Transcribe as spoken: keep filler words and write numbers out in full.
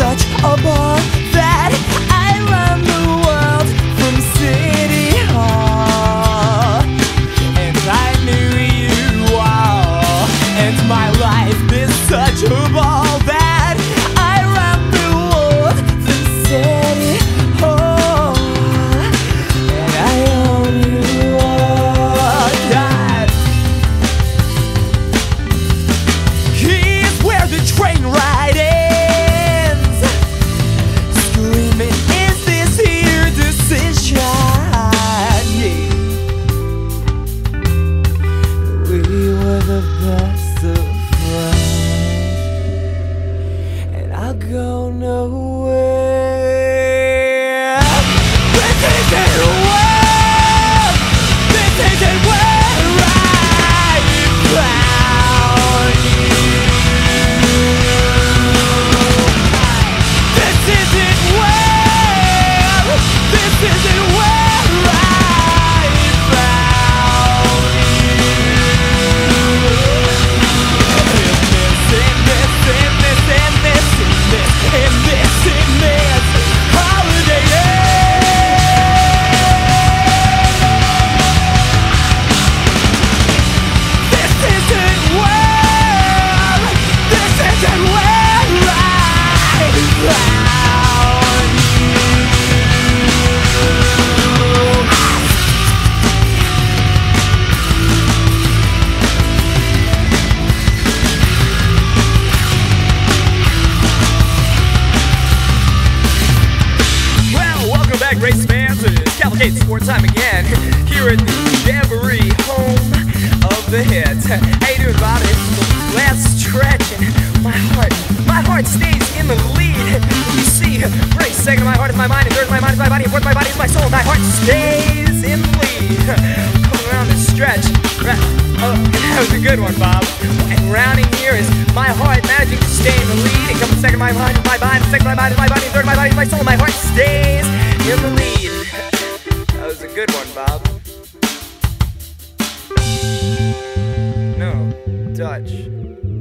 Such a bore that I run the world from City Hall, and I knew you all. And my life is such a ball that I run the world from City Hall, and I own you all. God, here's where the train ride is. Go nowhere. This is the world. This is the world I found you. This is the world. This is the world I found you. Missing, missing, missing, missing. And this in this holiday ends. This isn't where, this isn't where I found you. Race fans, it is Cavalcade Sport time again here at the Jamboree, home of the hit. How you doing, Bob? It's the last stretch, and my heart, my heart stays in the lead. You see, race second, my heart is my mind, and third, my mind is my body, and fourth, my body is my soul. My heart stays in the lead. Coming around this stretch, oh, that was a good one, Bob. And rounding here is my heart managing to stay in the lead. It comes second, my mind is my mind, second, my mind is my body, and third, my body is my soul. My heart stays in the lead. That was a good one, Bob. No, Dutch.